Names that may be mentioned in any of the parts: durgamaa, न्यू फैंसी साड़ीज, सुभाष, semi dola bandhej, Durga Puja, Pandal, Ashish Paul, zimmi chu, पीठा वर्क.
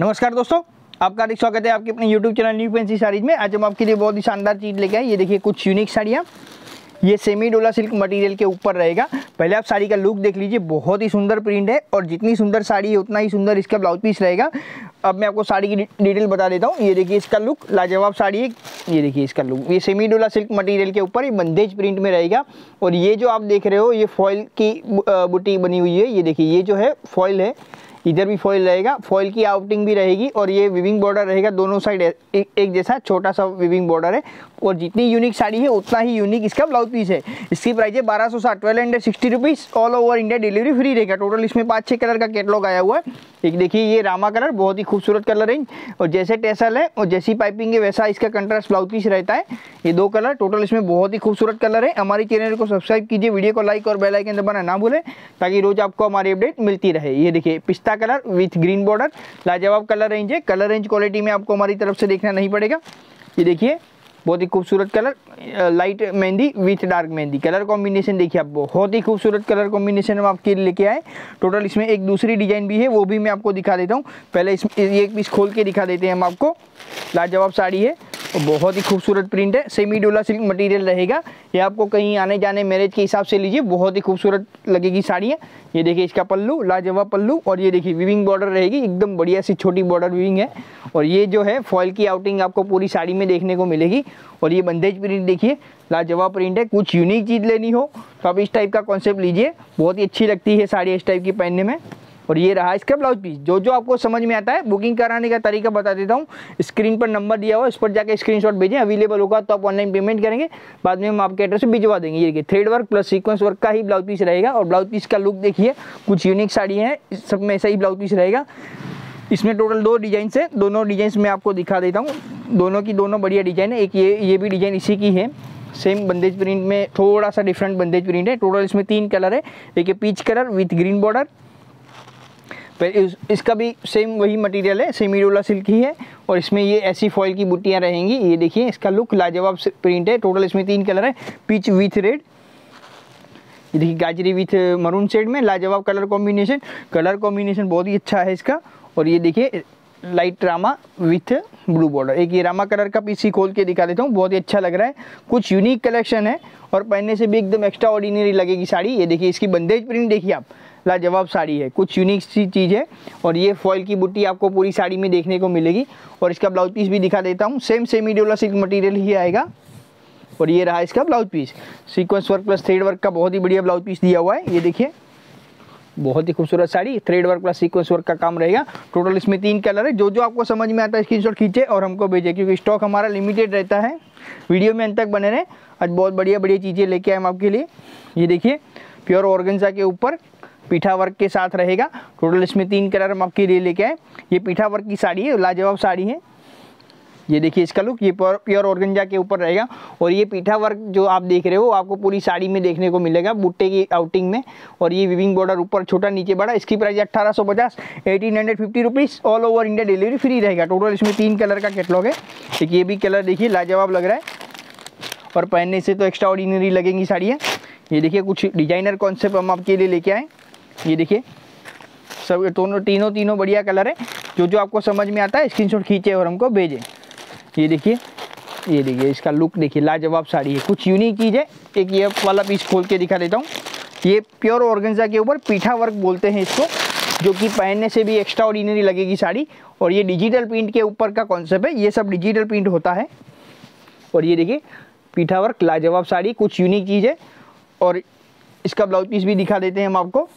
नमस्कार दोस्तों, आपका हार्दिक स्वागत है आपके अपने YouTube channel न्यू फैंसी साड़ीज में। आज हम आपके लिए बहुत ही शानदार चीज़ लेके आए। ये देखिए कुछ यूनिक साड़ियाँ। ये सेमी डोला सिल्क मटेरियल के ऊपर रहेगा। पहले आप साड़ी का लुक देख लीजिए, बहुत ही सुंदर प्रिंट है और जितनी सुंदर साड़ी है उतना ही सुंदर इसका ब्लाउज पीस रहेगा। अब मैं आपको साड़ी की डिटेल बता देता हूँ। ये देखिए इसका लुक, लाजवाब साड़ी है। ये देखिए इसका लुक, ये सेमी डोला सिल्क मटेरियल के ऊपर, ये बंधेज प्रिंट में रहेगा। और ये जो आप देख रहे हो ये फॉइल की बूटी बनी हुई है। ये देखिए ये जो है फॉइल है, इधर भी फॉइल रहेगा, फॉइल की आउटिंग भी रहेगी और ये विविंग बॉर्डर रहेगा। दोनों साइड एक जैसा छोटा सा विविंग बॉर्डर है और जितनी यूनिक साड़ी है उतना ही यूनिक इसका ब्लाउज पीस है। इसकी प्राइस है 1260 1260 rupees. All over India delivery free रहेगा। टोटल इसमें 5-6 कलर का कैटलॉग आया हुआ है। एक देखिए ये रामा कलर, बहुत ही खूबसूरत कलर है और जैसे टेसल है और जैसी पाइपिंग है वैसा इसका कंट्रास्ट ब्लाउज पीस रहता है। ये दो कलर टोटल इसमें बहुत ही खूबसूरत कलर है। हमारे चैनल को सब्सक्राइब कीजिए, वीडियो को लाइक और बेल आइकन दबाना ना भूलें ताकि रोज आपको हमारी अपडेट मिलती रहे। ये देखिए पिस्ता कलर विथ ग्रीन बॉर्डर, लाजवाब कलर रेंज है। कलर रेंज क्वालिटी में आपको हमारी तरफ से देखना नहीं पड़ेगा। ये देखिए बहुत ही खूबसूरत colour, light mehndi with dark mehndi, colour combination देखिए आप, बहुत ही खूबसूरत कलर कॉम्बिनेशन हम आपके लेके आए। टोटल इसमें एक दूसरी डिजाइन भी है, वो भी मैं आपको दिखा देता हूँ। पहले ये एक पीस खोल के दिखा देते हैं हम आपको। लाजवाब साड़ी है और बहुत ही खूबसूरत प्रिंट है, सेमी डोला सिल्क मटेरियल रहेगा। ये आपको कहीं आने जाने मैरिज के हिसाब से लीजिए, बहुत ही खूबसूरत लगेगी साड़ियाँ। ये देखिए इसका पल्लू, लाजवाब पल्लू और ये देखिए विविंग बॉर्डर रहेगी, एकदम बढ़िया सी छोटी बॉर्डर विविंग है। और ये जो है फॉइल की आउटिंग आपको पूरी साड़ी में देखने को मिलेगी। और ये बंधेज प्रिंट देखिए, लाजवाब प्रिंट है। कुछ यूनिक चीज़ लेनी हो तो आप इस टाइप का कॉन्सेप्ट लीजिए, बहुत ही अच्छी लगती है साड़ी इस टाइप की पहनने में। और ये रहा इसका ब्लाउज पीस। जो आपको समझ में आता है, बुकिंग कराने का तरीका बता देता हूँ। स्क्रीन पर नंबर दिया हुआ है, इस पर जाकर स्क्रीनशॉट भेजें, अवेलेबल होगा तो आप ऑनलाइन पेमेंट करेंगे, बाद में हम आपके एड्रेस पर भिजवा देंगे। ये देखिए thread work plus sequence work का ही ब्लाउज पीस रहेगा। और ब्लाउज पीस का लुक देखिए, कुछ यूनिक साड़ियाँ हैं, सब में ऐसा ही ब्लाउज पीस रहेगा। इसमें टोटल दो डिजाइन है, दोनों डिजाइन मैं आपको दिखा देता हूँ। दोनों की दोनों बढ़िया डिजाइन है। एक ये भी डिजाइन इसी की है, सेम बंधेज प्रिंट में, थोड़ा सा डिफरेंट बंधेज प्रिंट है। टोटल इसमें 3 कलर है। एक peach colour with green border, इसका भी सेम वही मटेरियल है, सेमी डोला सिल्क ही है। और इसमें ये ऐसी फॉइल की बूटियाँ रहेंगी। ये देखिए इसका लुक, लाजवाब प्रिंट है। टोटल इसमें 3 कलर है, पीच विथ रेड, ये देखिए गाजरी विथ मरून शेड में, लाजवाब कलर कॉम्बिनेशन, कलर कॉम्बिनेशन बहुत ही अच्छा है इसका। और ये देखिए light Rama with blue border. एक ये रामा कलर का पीस ही खोल के दिखा देता हूँ, बहुत ही अच्छा लग रहा है। कुछ यूनिक कलेक्शन है और पहनने से भी एकदम एक्स्ट्रा ऑर्डिनरी लगेगी साड़ी। ये देखिए इसकी बंधेज प्रिंट देखिए आप, लाजवाब साड़ी है, कुछ यूनिक सी चीज़ है। और ये फॉइल की बूटी आपको पूरी साड़ी में देखने को मिलेगी। और इसका ब्लाउज पीस भी दिखा देता हूँ, सेम सेमी डोला सिल्क मटेरियल ही आएगा। और ये रहा इसका blouse piece, sequence work plus thread work का बहुत ही बढ़िया ब्लाउज पीस दिया हुआ है। ये देखिए बहुत ही खूबसूरत sari, thread work plus sequence work का काम रहेगा। टोटल इसमें 3 कलर है। जो आपको समझ में आता है स्क्रीनशॉट खींचे और हमको भेजे, क्योंकि स्टॉक हमारा लिमिटेड रहता है। वीडियो में अंत तक बने रहे। आज बहुत बढ़िया बढ़िया चीज़ें लेके आए हम आपके लिए। ये देखिए प्योर ऑर्गेन्जा के ऊपर पीठा वर्क के साथ रहेगा। टोटल इसमें 3 कलर हम आपके लिए लेके आए। ये पीठा वर्क की साड़ी है, लाजवाब साड़ी है। ये देखिए इसका लुक, ये प्योर ऑर्गेन्जा के ऊपर रहेगा। और ये पीठा वर्क जो आप देख रहे हो आपको पूरी साड़ी में देखने को मिलेगा, बुट्टे की आउटिंग में। और ये विविंग बॉर्डर ऊपर छोटा नीचे बड़ा, इसकी price 1850 1850 rupees. All over India delivery free रहेगा। टोटल इसमें 3 कलर का कैटलॉग है। एक ये भी कलर देखिए, लाजवाब लग रहा है और पहनने से तो एक्स्ट्रा ऑर्डिनरी लगेंगी साड़ियाँ। ये देखिए कुछ डिजाइनर कॉन्सेप्ट हम आपके लिए लेके आए। ये देखिए सब तीनों बढ़िया कलर है। जो आपको समझ में आता है स्क्रीनशॉट खींचे और हमको भेजें। ये देखिए इसका लुक देखिए, लाजवाब साड़ी है, कुछ यूनिक चीज़ है। एक ये वाला पीस खोल के दिखा देता हूँ। ये प्योर ऑर्गेन्जा के ऊपर पीठा वर्क बोलते हैं इसको, जो कि पहनने से भी एक्स्ट्रा ऑर्डिनरी लगेगी साड़ी। और ये डिजिटल प्रिंट के ऊपर का कॉन्सेप्ट है, ये सब डिजिटल प्रिंट होता है। और ये देखिए पीठा वर्क, लाजवाब साड़ी, कुछ यूनिक चीज़ है। और इसका ब्लाउज पीस भी दिखा देते हैं हम आपको।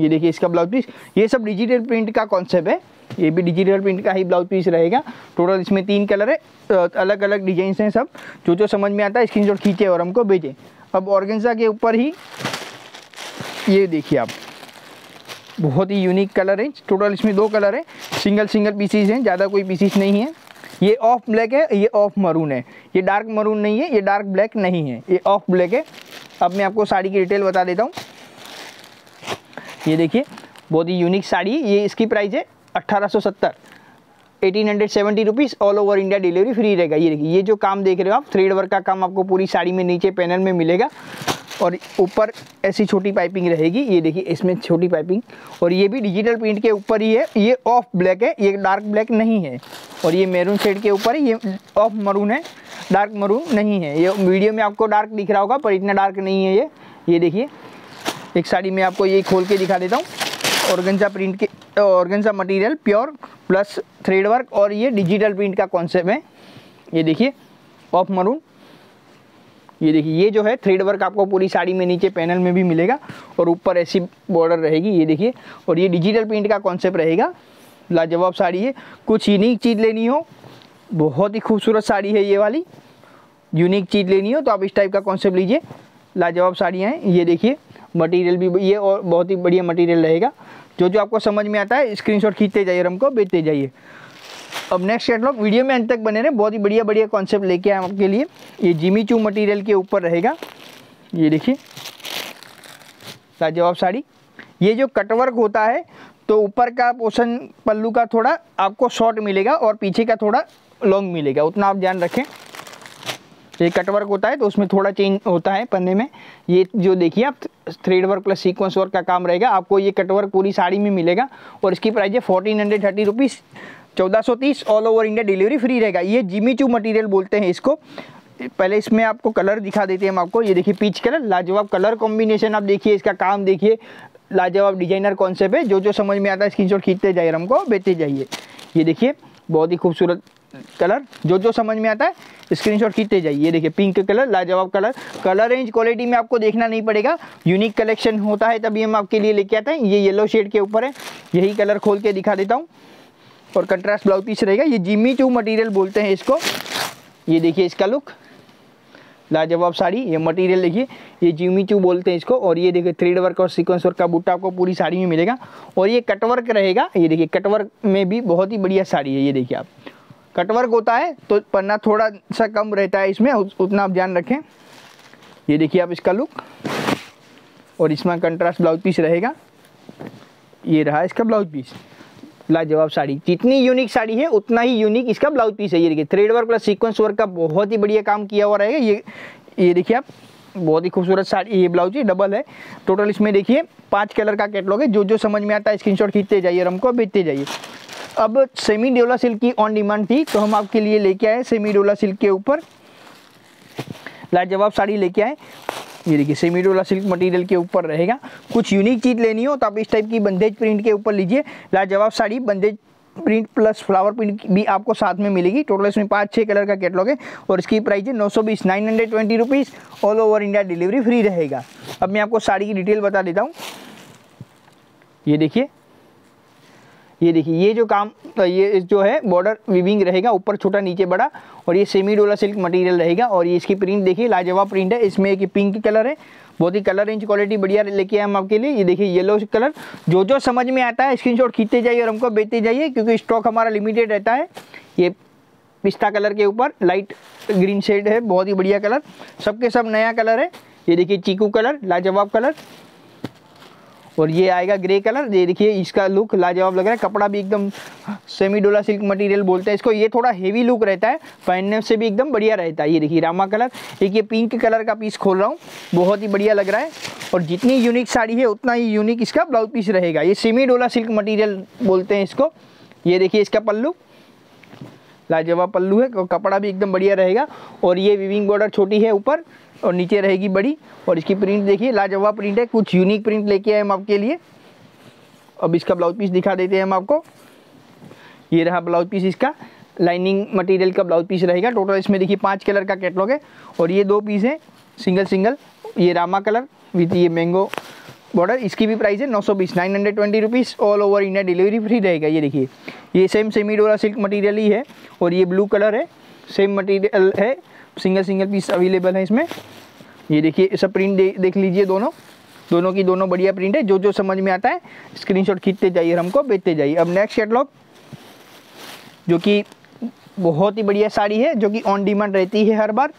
ये देखिए इसका ब्लाउज पीस, ये सब डिजिटल प्रिंट का कॉन्सेप्ट है, ये भी डिजिटल प्रिंट का ही ब्लाउज पीस रहेगा। टोटल इसमें 3 कलर है, अलग अलग डिजाइन हैं सब। जो समझ में आता है स्क्रीनशॉट खींचे और हमको भेजें। अब ऑर्गेन्जा के ऊपर ही ये देखिए आप, बहुत ही यूनिक कलर है। टोटल इसमें 2 कलर है, सिंगल पीसीज हैं, ज़्यादा कोई पीसीज नहीं है। ये ऑफ ब्लैक है, ये ऑफ मरून है, ये डार्क मरून नहीं है, ये डार्क ब्लैक नहीं है, ये ऑफ ब्लैक है। अब मैं आपको साड़ी की डिटेल बता देता हूँ। ये देखिए बहुत ही यूनिक साड़ी है। ये इसकी प्राइस है 1870 1870 rupees. All over India delivery free रहेगा। ये देखिए ये जो काम देख रहे हो आप, थ्रेड वर्क का काम आपको पूरी साड़ी में नीचे पैनल में मिलेगा। और ऊपर ऐसी छोटी पाइपिंग रहेगी। ये देखिए इसमें छोटी पाइपिंग, और ये भी डिजिटल प्रिंट के ऊपर ही है। ये ऑफ ब्लैक है, ये डार्क ब्लैक नहीं है। और ये मैरून शेड के ऊपर है, ये ऑफ मरून है, डार्क मरून नहीं है। ये वीडियो में आपको डार्क दिख रहा होगा पर इतना डार्क नहीं है। ये देखिए एक साड़ी में आपको ये खोल के दिखा देता हूँ। ऑर्गेन्जा प्रिंट के, organza material pure plus thread work, और ये डिजिटल प्रिंट का कॉन्सेप्ट है। ये देखिए ऑफ मरून, ये देखिए ये जो है थ्रेड वर्क आपको पूरी साड़ी में नीचे पैनल में भी मिलेगा, और ऊपर ऐसी बॉर्डर रहेगी। ये देखिए, और ये डिजिटल प्रिंट का कॉन्सेप्ट रहेगा। लाजवाब साड़ी है। कुछ यूनिक चीज़ लेनी हो, बहुत ही खूबसूरत साड़ी है ये वाली। यूनिक चीज़ लेनी हो तो आप इस टाइप का कॉन्सेप्ट लीजिए। लाजवाब साड़ियाँ हैं। ये देखिए मटेरियल भी ये और बहुत ही बढ़िया मटेरियल रहेगा। जो जो आपको समझ में आता है स्क्रीनशॉट खींचते जाइए और हमको भेजते जाइए। अब नेक्स्ट कैटलॉग वीडियो में अंत तक बने रहे, बहुत ही बढ़िया बढ़िया कॉन्सेप्ट लेके आए हम आपके लिए। ये जिमी चू मटेरियल के ऊपर रहेगा। ये देखिए लाजवाब साड़ी। ये जो कटवर्क होता है तो ऊपर का पोर्शन पल्लू का थोड़ा आपको शॉर्ट मिलेगा और पीछे का थोड़ा लॉन्ग मिलेगा, उतना आप ध्यान रखें। ये कटवर्क होता है तो उसमें थोड़ा चेंज होता है पन्ने में। ये जो देखिए आप thread work plus sequence work का काम रहेगा। आपको ये कटवर्क पूरी साड़ी में मिलेगा और इसकी प्राइस है 1430 rupees, 1430। All over India delivery free रहेगा। ये जिमी चू मटेरियल बोलते हैं इसको। पहले इसमें आपको कलर दिखा देते हैं हम आपको। ये देखिए पीच कलर, लाजवाब कलर कॉम्बिनेशन आप देखिए, इसका काम देखिए, लाजवाब डिजाइनर कॉन्सेप्ट है। जो जो समझ में आता है स्क्रीनशॉट खींचते जाइए हमको बेचते जाइए। ये देखिए बहुत ही खूबसूरत कलर, जो जो समझ में आता है स्क्रीनशॉट खींचते जाइए। ये देखिए पिंक कलर, लाजवाब कलर। कलर रेंज क्वालिटी में आपको देखना नहीं पड़ेगा, यूनिक कलेक्शन होता है तभी हम आपके लिए लेके आते हैं। ये येलो शेड के ऊपर है, यही कलर खोल के दिखा देता हूँ। और कंट्रास्ट ब्लाउज पीस रहेगा। ये जिमी चू मटेरियल बोलते हैं इसको। ये देखिए इसका लुक, लाजवाब साड़ी। ये मटेरियल देखिए, ये जिमी चू बोलते हैं इसको। और ये देखिए थ्रेड वर्क और सीक्वेंस वर्क का बूटा आपको पूरी साड़ी में मिलेगा। और ये कटवर्क रहेगा। ये देखिए कटवर्क में भी बहुत ही बढ़िया साड़ी है। ये देखिए आप कटवर्क होता है तो पन्ना थोड़ा सा कम रहता है इसमें, उतना आप ध्यान रखें। ये देखिए आप इसका लुक, और इसमें कंट्रास्ट ब्लाउज पीस रहेगा। ये रहा इसका ब्लाउज पीस। लाजवाब साड़ी। जितनी यूनिक साड़ी है उतना ही यूनिक इसका ब्लाउज पीस है। ये देखिए thread work plus sequence work का बहुत ही बढ़िया काम किया हुआ रहेगा। ये देखिए आप बहुत ही खूबसूरत साड़ी। ये ब्लाउज ही डबल है। टोटल इसमें देखिए 5 कलर का कैटलॉग है। जो जो समझ में आता है स्क्रीनशॉट खींचते जाइए और हमको भेजते जाइए। अब सेमी डोला सिल्क की ऑन डिमांड थी तो हम आपके लिए लेके आए सेमी डोला सिल्क के ऊपर लाजवाब साड़ी लेके आए। ये देखिए सेमी डोला सिल्क मटेरियल के ऊपर रहेगा। कुछ यूनिक चीज़ लेनी हो तो आप इस टाइप की बंधेज प्रिंट के ऊपर लीजिए। लाजवाब sari bandhej print plus flower print भी आपको साथ में मिलेगी। टोटल इसमें 5-6 कलर का कैटलॉग है और इसकी प्राइस है 920, 920 rupees. All over India delivery free रहेगा। अब मैं आपको साड़ी की डिटेल बता देता हूँ। ये देखिए ये जो काम, ये जो है बॉर्डर वीविंग रहेगा, ऊपर छोटा नीचे बड़ा, और ये सेमी डोला सिल्क मटेरियल रहेगा। और ये इसकी प्रिंट देखिए लाजवाब प्रिंट है। इसमें एक पिंक कलर है, बहुत ही कलर रेंज क्वालिटी बढ़िया लेके आए हम आपके लिए। ये देखिए येलो कलर। जो जो समझ में आता है स्क्रीनशॉट खींचते जाइए और हमको बेचते जाइए, क्योंकि स्टॉक हमारा लिमिटेड रहता है। ये पिस्ता कलर के ऊपर लाइट ग्रीन शेड है, बहुत ही बढ़िया कलर, सबके सब नया कलर है। ये देखिए चीकू कलर, लाजवाब कलर। और ये आएगा ग्रे कलर। ये देखिए इसका लुक लाजवाब लग रहा है। कपड़ा भी एकदम सेमी डोला सिल्क मटेरियल बोलते हैं इसको। ये थोड़ा हेवी लुक रहता है, पहनने से भी एकदम बढ़िया रहता है। ये देखिए रामा कलर। एक ये पिंक कलर का पीस खोल रहा हूँ, बहुत ही बढ़िया लग रहा है। और जितनी यूनिक साड़ी है उतना ही यूनिक इसका ब्लाउज पीस रहेगा। ये सेमी डोला सिल्क मटीरियल बोलते हैं इसको। ये देखिए इसका पल्लू लाजवाब पल्लू है, कपड़ा भी एकदम बढ़िया रहेगा। और ये विविंग बॉर्डर छोटी है ऊपर और नीचे रहेगी बड़ी, और इसकी प्रिंट देखिए लाजवाब प्रिंट है। कुछ यूनिक प्रिंट लेके आए हम आपके लिए। अब इसका ब्लाउज पीस दिखा देते हैं हम आपको। ये रहा ब्लाउज पीस इसका, लाइनिंग मटेरियल का ब्लाउज पीस रहेगा। टोटल इसमें देखिए 5 कलर का कैटलॉग है। और ये 2 पीस हैं सिंगल। ये रामा कलर विथ ये मैंगो बॉर्डर। इसकी भी प्राइस है 920, 920 rupees. All over India delivery free रहेगा। ये देखिए ये सेमी डोला सिल्क मटेरियल ही है। और ये ब्लू कलर है, सेम मटेरियल है, सिंगल पीस अवेलेबल है इसमें। ये देखिए सब प्रिंट देख लीजिए, दोनों की बढ़िया प्रिंट है। जो जो समझ में आता है स्क्रीनशॉट खींचते जाइए हमको बेचते जाइए। अब नेक्स्ट कैटलॉग जो कि बहुत ही बढ़िया साड़ी है, जो कि ऑन डिमांड रहती है हर बार।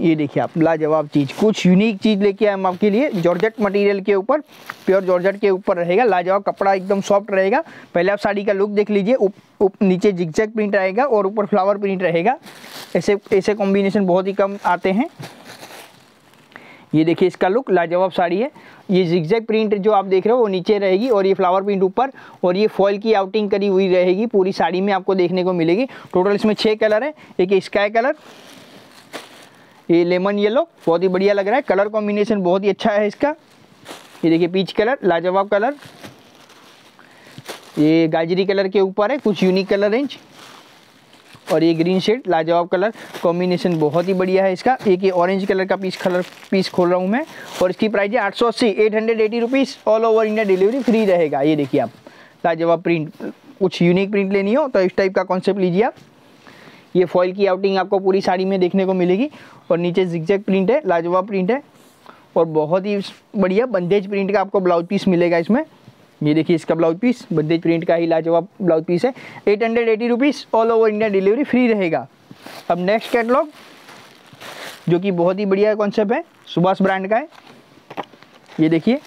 ये देखिए आप लाजवाब चीज़, कुछ यूनिक चीज़ लेके आए हम आपके लिए। जॉर्जेट मटेरियल के ऊपर, प्योर जॉर्जेट के ऊपर रहेगा। लाजवाब कपड़ा एकदम सॉफ्ट रहेगा। पहले आप साड़ी का लुक देख लीजिए। नीचे जिगजैग प्रिंट रहेगा और ऊपर फ्लावर प्रिंट रहेगा। ऐसे कॉम्बिनेशन बहुत ही कम आते हैं। ये देखिए इसका लुक लाजवाब साड़ी है। ये जिगजैग प्रिंट जो आप देख रहे हो वो नीचे रहेगी और ये फ्लावर प्रिंट ऊपर और ये फॉइल की आउटिंग करी हुई रहेगी, पूरी साड़ी में आपको देखने को मिलेगी। टोटल इसमें 6 कलर है, एक स्काई कलर, ये लेमन येलो, बहुत ही बढ़िया लग रहा है, कलर कॉम्बिनेशन बहुत ही अच्छा है इसका। ये देखिए पीच कलर लाजवाब कलर, ये गाजरी कलर के ऊपर है, कुछ यूनिक कलर रेंज, और ये ग्रीन शेड लाजवाब कलर कॉम्बिनेशन बहुत ही बढ़िया है इसका। एक ये ऑरेंज कलर का पीस खोल रहा हूँ मैं और इसकी प्राइस है 880 rupees. All over India delivery free रहेगा। ये देखिए आप लाजवाब प्रिंट, कुछ यूनिक प्रिंट लेनी हो तो इस टाइप का कॉन्सेप्ट लीजिए आप। ये फॉइल की आउटिंग आपको पूरी साड़ी में देखने को मिलेगी और नीचे जिगजैग प्रिंट है, लाजवाब प्रिंट है और बहुत ही बढ़िया बंधेज प्रिंट का आपको ब्लाउज पीस मिलेगा इसमें। ये देखिए इसका ब्लाउज पीस बंधेज प्रिंट का ही लाजवाब ब्लाउज पीस है। 880 rupees, all over India delivery free रहेगा। अब नेक्स्ट कैटलॉग जो कि बहुत ही बढ़िया कॉन्सेप्ट है, सुभाष ब्रांड का है। ये देखिए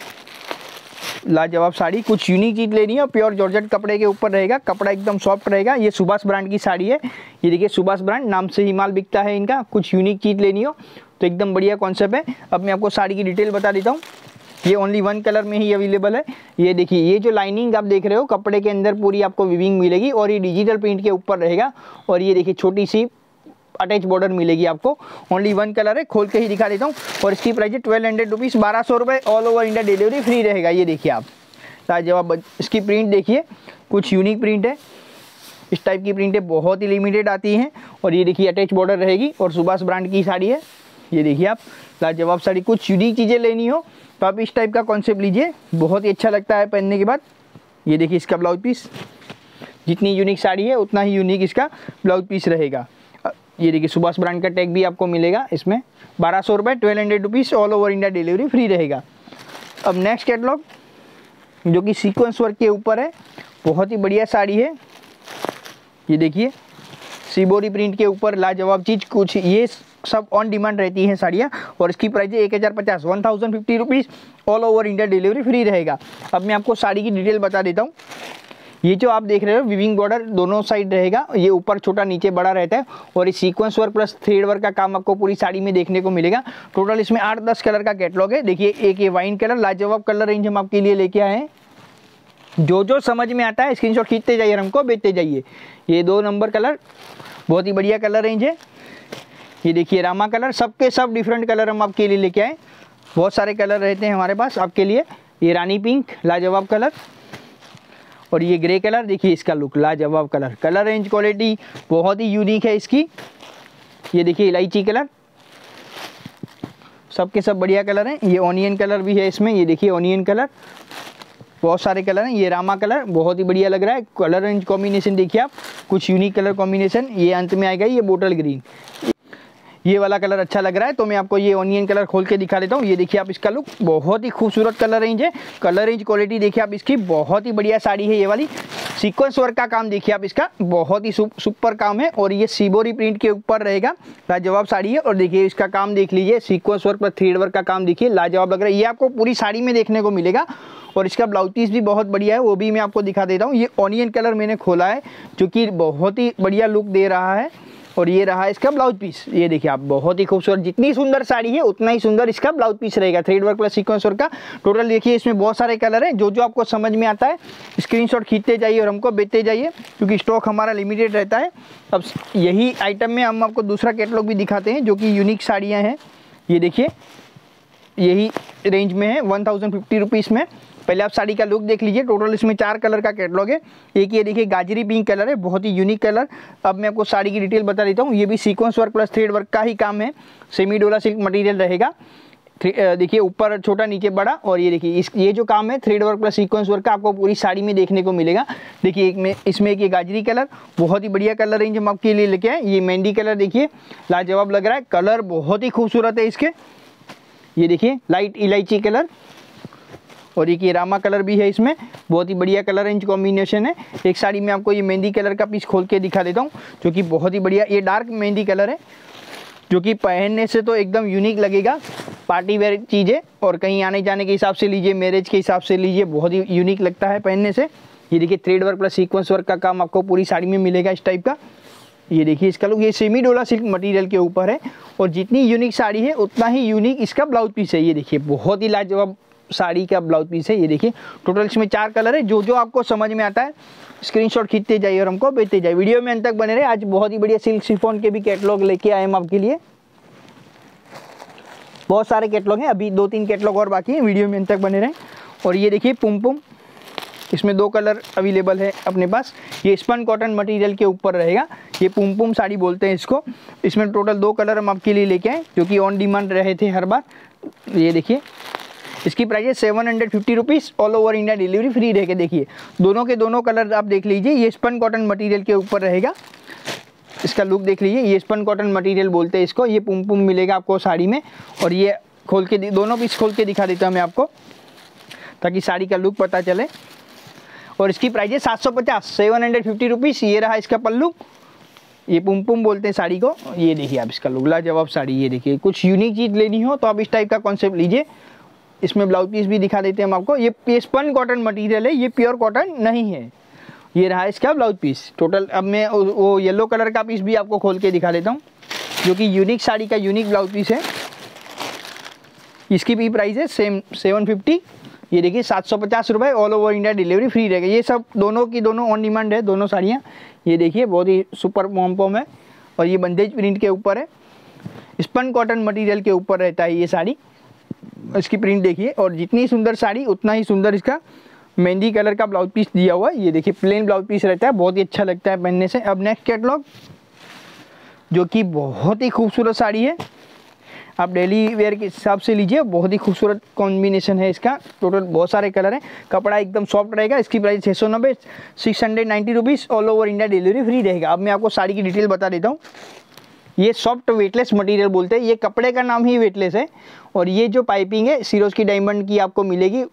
लाजवाब साड़ी, कुछ यूनिक चीज़ लेनी है और प्योर जॉर्जेट कपड़े के ऊपर रहेगा, कपड़ा एकदम सॉफ्ट रहेगा। ये सुभाष ब्रांड की साड़ी है। ये देखिए सुभाष ब्रांड, नाम से ही माल बिकता है इनका। कुछ यूनिक चीज़ लेनी हो तो एकदम बढ़िया कॉन्सेप्ट है। अब मैं आपको साड़ी की डिटेल बता देता हूँ। ये ओनली वन कलर में ही अवेलेबल है। ये देखिए ये जो लाइनिंग आप देख रहे हो कपड़े के अंदर पूरी आपको विविंग मिलेगी और ये डिजिटल प्रिंट के ऊपर रहेगा और ये देखिए छोटी सी अटैच बॉर्डर मिलेगी आपको। ओनली वन कलर है, खोल के ही दिखा देता हूँ और इसकी प्राइस है 1200 रुपीज़, 1200 रुपये, all over India delivery free रहेगा। ये देखिए आप लाजवाब, इसकी प्रिंट देखिए, कुछ यूनिक प्रिंट है, इस टाइप की प्रिंटें बहुत ही लिमिटेड आती हैं और ये देखिए अटैच बॉर्डर रहेगी और सुभाष ब्रांड की साड़ी है। ये देखिए आप लाजवाब साड़ी, कुछ यूनिक चीज़ें लेनी हो तो आप इस टाइप का कॉन्सेप्ट लीजिए, बहुत ही अच्छा लगता है पहनने के बाद। ये देखिए इसका ब्लाउज पीस, जितनी यूनिक साड़ी है उतना ही यूनिक इसका ब्लाउज पीस रहेगा। ये देखिए सुभाष ब्रांड का टैग भी आपको मिलेगा इसमें। 1200 रुपये, 1200 rupees, all over India delivery free रहेगा। अब नेक्स्ट कैटलॉग जो कि सीक्वेंस वर्क के ऊपर है, बहुत ही बढ़िया साड़ी है। ये देखिए सीबोरी प्रिंट के ऊपर लाजवाब चीज़, कुछ ये सब ऑन डिमांड रहती हैं साड़ियाँ और इसकी प्राइस है 1050, 1050 rupees, all over India delivery free रहेगा। अब मैं आपको साड़ी की डिटेल बता देता हूँ। ये जो आप देख रहे हो विविंग बॉर्डर दोनों साइड रहेगा, ये ऊपर छोटा नीचे बड़ा रहता है और इस sequence work plus thread work का काम आपको पूरी साड़ी में देखने को मिलेगा। टोटल इसमें 8-10 कलर का कैटलॉग है। देखिए एक ये वाइन कलर लाजवाब कलर रेंज हम आपके लिए लेके आए हैं। जो समझ में आता है स्क्रीनशॉट खींचते जाइए, हमको बेचते जाइए। ये 2 नंबर कलर बहुत ही बढ़िया कलर रेंज है। ये देखिए रामा कलर, सबके सब डिफरेंट कलर हम आपके लिए लेके आए, बहुत सारे कलर रहते हैं हमारे पास आपके लिए। ये रानी पिंक लाजवाब कलर और ये ग्रे कलर, देखिए इसका लुक लाजवाब कलर, कलर रेंज क्वालिटी बहुत ही यूनिक है इसकी। ये देखिए इलायची कलर, सबके सब बढ़िया कलर हैं। ये ऑनियन कलर भी है इसमें, ये देखिए ऑनियन कलर, बहुत सारे कलर हैं। ये रामा कलर बहुत ही बढ़िया लग रहा है, कलर रेंज कॉम्बिनेशन देखिए आप, कुछ यूनिक कलर कॉम्बिनेशन। ये अंत में आएगा ये बोटल ग्रीन, ये वाला कलर अच्छा लग रहा है तो मैं आपको ये ऑनियन कलर खोल के दिखा देता हूँ। ये देखिए आप इसका लुक, बहुत ही खूबसूरत कलर रेंज है, कलर रेंज क्वालिटी देखिए आप इसकी, बहुत ही बढ़िया साड़ी है ये वाली। सीक्वेंस वर्क का काम देखिए आप इसका, बहुत ही सुपर काम है और ये सीबोरी प्रिंट के ऊपर रहेगा, लाजवाब साड़ी है। और देखिए इसका काम देख लीजिए, सीक्वेंस वर्क पर थ्रेड वर्क का काम देखिए, लाजवाब लग रहा है। ये आपको पूरी साड़ी में देखने को मिलेगा और इसका ब्लाउज पीस भी बहुत बढ़िया है, वो भी मैं आपको दिखा देता हूँ। ये ऑनियन कलर मैंने खोला है जो कि बहुत ही बढ़िया लुक दे रहा है और ये रहा इसका ब्लाउज पीस। ये देखिए आप बहुत ही खूबसूरत, जितनी सुंदर साड़ी है उतना ही सुंदर इसका ब्लाउज पीस रहेगा, thread work plus sequence work का। टोटल देखिए इसमें बहुत सारे कलर हैं, जो आपको समझ में आता है स्क्रीनशॉट खींचते जाइए और हमको बेचते जाइए क्योंकि स्टॉक हमारा लिमिटेड रहता है। अब यही आइटम में हम आपको दूसरा कैटलॉग भी दिखाते हैं जो कि यूनिक साड़ियाँ हैं। ये देखिए यही रेंज में है 1050 रुपीज़ में। पहले आप साड़ी का लुक देख लीजिए। टोटल इसमें 4 कलर का कैटलॉग है। एक ये देखिए गाजरी पिंक कलर है, बहुत ही यूनिक कलर। अब मैं आपको साड़ी की डिटेल बता देता हूँ। ये भी sequence work plus thread work का ही काम है, सेमी डोला सिल्क मटेरियल रहेगा। देखिए ऊपर छोटा नीचे बड़ा और ये देखिए ये जो काम है thread work plus sequence work का आपको पूरी साड़ी में देखने को मिलेगा। देखिए इसमें एक ये गाजरी कलर, बहुत ही बढ़िया कलर रेंज हम आपके लिए लेके आए। ये मेहंदी कलर देखिए लाजवाब लग रहा है, कलर बहुत ही खूबसूरत है इसके। ये देखिए लाइट इलायची कलर और एक ये रामा कलर भी है इसमें, बहुत ही बढ़िया कलर रेंज कॉम्बिनेशन है। एक साड़ी में आपको ये मेहंदी कलर का पीस खोल के दिखा देता हूँ जो कि बहुत ही बढ़िया, ये डार्क मेहंदी कलर है जो कि पहनने से तो एकदम यूनिक लगेगा। पार्टी वेयर चीज़ है और कहीं आने जाने के हिसाब से लीजिए, मैरिज के हिसाब से लीजिए, बहुत ही यूनिक लगता है पहनने से। ये देखिए thread work plus sequence work का काम आपको पूरी साड़ी में मिलेगा इस टाइप का। ये देखिए इसका लुक, ये सेमी डोला सिल्क मटेरियल के ऊपर है और जितनी यूनिक साड़ी है उतना ही यूनिक इसका ब्लाउज पीस है। ये देखिए बहुत ही लाजवाब साड़ी का ब्लाउज पीस है। ये देखिए टोटल इसमें 4 कलर है। जो जो आपको समझ में आता है स्क्रीनशॉट खींचते जाइए और हमको भेजते जाइए। वीडियो में अंत तक बने रहे। आज बहुत ही बढ़िया सिल्क शिफॉन के भी कैटलॉग लेके आए हम आपके लिए। बहुत सारे कैटलॉग हैं, अभी 2-3 कैटलॉग और बाकी हैं। वीडियो में अंत तक बने रहें। और ये देखिए पुम पुम, इसमें 2 कलर अवेलेबल है अपने पास। ये स्पन कॉटन मटेरियल के ऊपर रहेगा। ये पुम पुम साड़ी बोलते हैं इसको। इसमें टोटल 2 कलर हम आपके लिए लेके आए जो कि ऑन डिमांड रहे थे हर बार। ये देखिए इसकी प्राइस है 750 rupees. All over India delivery free रहेगा। देखिए दोनों के दोनों कलर आप देख लीजिए। ये स्पन कॉटन मटेरियल के ऊपर रहेगा। इसका लुक देख लीजिए। ये स्पन कॉटन मटेरियल बोलते हैं इसको। ये पुम पुम मिलेगा आपको साड़ी में। और ये खोल के दोनों पीस खोल के दिखा देता हूँ मैं आपको ताकि साड़ी का लुक पता चले। और इसकी प्राइस है 750, 750 रुपीज़। ये रहा इसका पल्लू। ये पुम पुम बोलते हैं साड़ी को। ये देखिए आप इसका लुक, लाजवाब साड़ी। ये देखिए कुछ यूनिक चीज़ लेनी हो तो आप इस टाइप का कॉन्सेप्ट लीजिए। इसमें ब्लाउज पीस भी दिखा देते हैं हम आपको। ये स्पन कॉटन मटेरियल है, ये प्योर कॉटन नहीं है। ये रहा इसका ब्लाउज पीस टोटल। अब मैं वो येलो कलर का पीस भी आपको खोल के दिखा देता हूँ जो कि यूनिक साड़ी का यूनिक ब्लाउज पीस है। इसकी भी प्राइस है सेम 750। ये देखिए 750 रुपये। All over India delivery free रहेगा। ये सब दोनों की दोनों ऑन डिमांड है, दोनों साड़ियाँ। ये देखिए बहुत ही सुपर पॉम पॉम है। और ये बंदेज प्रिंट के ऊपर है, स्पन कॉटन मटीरियल के ऊपर रहता है ये साड़ी। इसकी प्रिंट देखिए। और जितनी सुंदर साड़ी उतना ही सुंदर इसका मेहंदी कलर का ब्लाउज पीस दिया हुआ है। ये देखिए प्लेन ब्लाउज पीस रहता है, बहुत ही अच्छा लगता है पहनने से। अब नेक्स्ट कैटलॉग जो कि बहुत ही खूबसूरत साड़ी है, आप डेली वेयर के हिसाब से लीजिए। बहुत ही खूबसूरत कॉम्बिनेशन है इसका। टोटल बहुत सारे कलर हैं। कपड़ा एकदम सॉफ्ट रहेगा। इसकी price 690, 690 rupees. All over India delivery free रहेगा। अब मैं आपको साड़ी की डिटेल बता देता हूँ। ये सॉफ्ट वेटलेस मटेरियल बोलते हैं। ये कपड़े का नाम ही वेटलेस है। और ये जो पाइपिंग है सिरोज की डायमंड की आपको मिलेगी।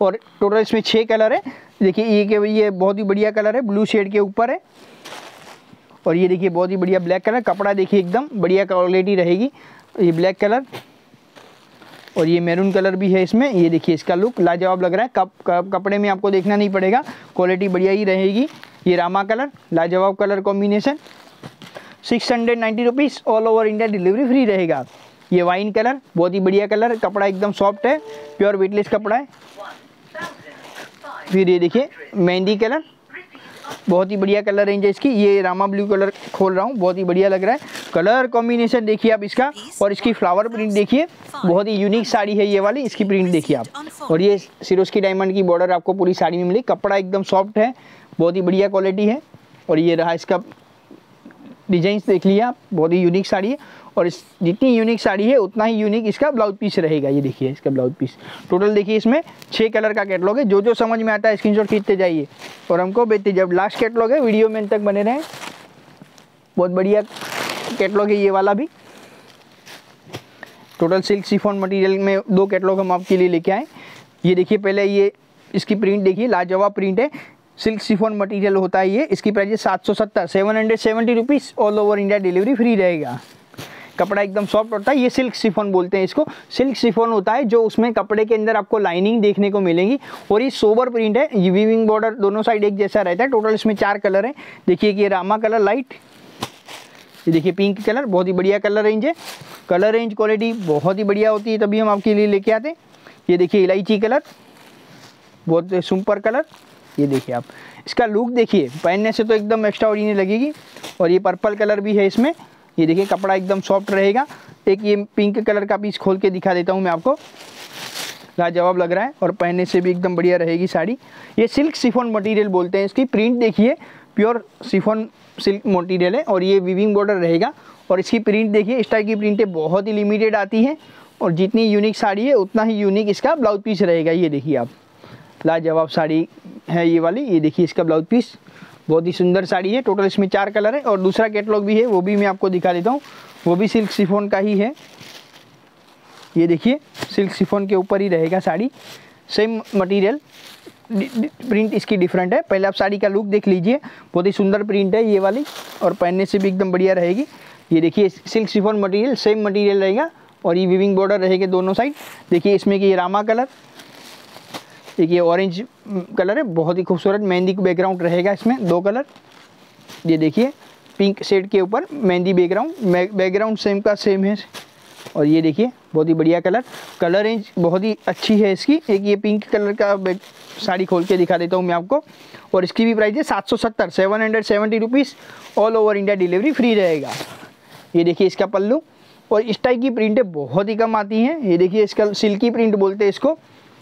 और टोटल इसमें 6 कलर है। देखिए ये बहुत ही बढ़िया कलर है, ब्लू शेड के ऊपर है। और ये देखिए बहुत ही बढ़िया ब्लैक कलर। कपड़ा देखिए एकदम बढ़िया क्वालिटी रहेगी। ये ब्लैक कलर और ये मैरून कलर भी है इसमें। ये देखिए इसका लुक लाजवाब लग रहा है। कपड़े में आपको देखना नहीं पड़ेगा, क्वालिटी बढ़िया ही रहेगी। ये रामा कलर, लाजवाब colour combination. 690 rupees. All over India delivery free रहेगा। ये वाइन कलर बहुत ही बढ़िया कलर। कपड़ा एकदम सॉफ्ट है, प्योर वेटलेस कपड़ा है। फिर ये देखिए मेहंदी कलर, बहुत ही बढ़िया कलर रेंज है इसकी। ये रामा ब्लू कलर खोल रहा हूँ, बहुत ही बढ़िया लग रहा है। कलर कॉम्बिनेशन देखिए आप इसका। और इसकी फ्लावर प्रिंट देखिए, बहुत ही यूनिक साड़ी है ये वाली। इसकी प्रिंट देखिए आप। और ये सिरोज की डायमंड की बॉर्डर आपको पूरी साड़ी में मिली। कपड़ा एकदम सॉफ्ट है, बहुत ही बढ़िया क्वालिटी है। और ये रहा इसका डिजाइंस देख लिए आप, बहुत ही यूनिक साड़ी है। और इस जितनी यूनिक साड़ी है उतना ही यूनिक इसका ब्लाउज पीस रहेगा। ये देखिए इसका ब्लाउज पीस। टोटल देखिए इसमें 6 कलर का कैटलॉग है। जो जो समझ में आता है स्क्रीनशॉट खींचते जाइए और हमको भेजते। जब लास्ट कैटलॉग है, वीडियो में अंत तक बने रहें। बहुत बढ़िया कैटलॉग है ये वाला भी। टोटल सिल्क शिफॉन मटीरियल में 2 कैटलॉग हम आपके लिए लेके आए। ये देखिए पहले ये इसकी प्रिंट देखिए, लाजवाब प्रिंट है। सिल्क शिफॉन मटेरियल होता है ये। इसकी प्राइस है 770, 770 rupees. All over India delivery free रहेगा। कपड़ा एकदम सॉफ्ट होता है। ये सिल्क शिफॉन बोलते हैं इसको। सिल्क शिफॉन होता है जो उसमें कपड़े के अंदर आपको लाइनिंग देखने को मिलेगी। और ये सोबर प्रिंट है। ये वीविंग बॉर्डर दोनों साइड एक जैसा रहता है। टोटल इसमें 4 कलर है। देखिए कि ये रामा कलर लाइट, ये देखिए पिंक कलर, बहुत ही बढ़िया कलर रेंज है। कलर रेंज क्वालिटी बहुत ही बढ़िया होती है तभी हम आपके लिए लेके आते हैं। ये देखिए इलायची कलर, बहुत सुपर कलर। ये देखिए आप इसका लुक देखिए, पहनने से तो एकदम एक्स्ट्रा ऑर्डिनरी लगेगी। और ये पर्पल कलर भी है इसमें। ये देखिए कपड़ा एकदम सॉफ्ट रहेगा। एक ये पिंक कलर का पीस खोल के दिखा देता हूँ मैं आपको, लाजवाब लग रहा है। और पहनने से भी एकदम बढ़िया रहेगी साड़ी। ये सिल्क शिफॉन मटेरियल बोलते हैं। इसकी प्रिंट देखिए, प्योर शिफॉन सिल्क मटेरियल है। और ये वीविंग बॉर्डर रहेगा। और इसकी प्रिंट देखिए, इस टाइप की प्रिंटें बहुत ही लिमिटेड आती हैं। और जितनी यूनिक साड़ी है उतना ही यूनिक इसका ब्लाउज पीस रहेगा। ये देखिए आप, लाजवाब साड़ी है ये वाली। ये देखिए इसका ब्लाउज पीस, बहुत ही सुंदर साड़ी है। टोटल इसमें 4 कलर है। और दूसरा कैटलॉग भी है, वो भी मैं आपको दिखा देता हूँ। वो भी सिल्क शिफॉन का ही है। ये देखिए सिल्क शिफॉन के ऊपर ही रहेगा साड़ी। सेम मटेरियल, प्रिंट इसकी डिफरेंट है। पहले आप साड़ी का लुक देख लीजिए, बहुत ही सुंदर प्रिंट है ये वाली। और पहनने से भी एकदम बढ़िया रहेगी। ये देखिए silk chiffon material, same material रहेगा। और ये वीविंग बॉर्डर रहेगा दोनों साइड। देखिए इसमें कि ये रामा कलर, एक ये ऑरेंज कलर है, बहुत ही खूबसूरत मेहंदी का बैकग्राउंड रहेगा इसमें। 2 कलर ये देखिए पिंक शेड के ऊपर मेहंदी बैकग्राउंड सेम का सेम है। और ये देखिए बहुत ही बढ़िया कलर रेंज बहुत ही अच्छी है इसकी। एक ये पिंक कलर का साड़ी खोल के दिखा देता हूँ मैं आपको, और इसकी भी प्राइस है 770 770 rupees. All over India delivery free रहेगा। ये देखिए इसका पल्लू, और इस टाइप की प्रिंटें बहुत ही कम आती हैं। ये देखिए इसका सिल्की प्रिंट बोलते हैं, इसको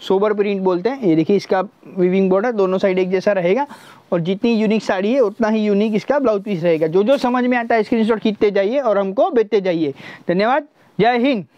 सोबर प्रिंट बोलते हैं। ये देखिए इसका वीविंग बॉर्डर दोनों साइड एक जैसा रहेगा, और जितनी यूनिक साड़ी है उतना ही यूनिक इसका ब्लाउज पीस रहेगा। जो जो समझ में आता है स्क्रीनशॉट खींचते जाइए और हमको बेचते जाइए। धन्यवाद, जय हिंद।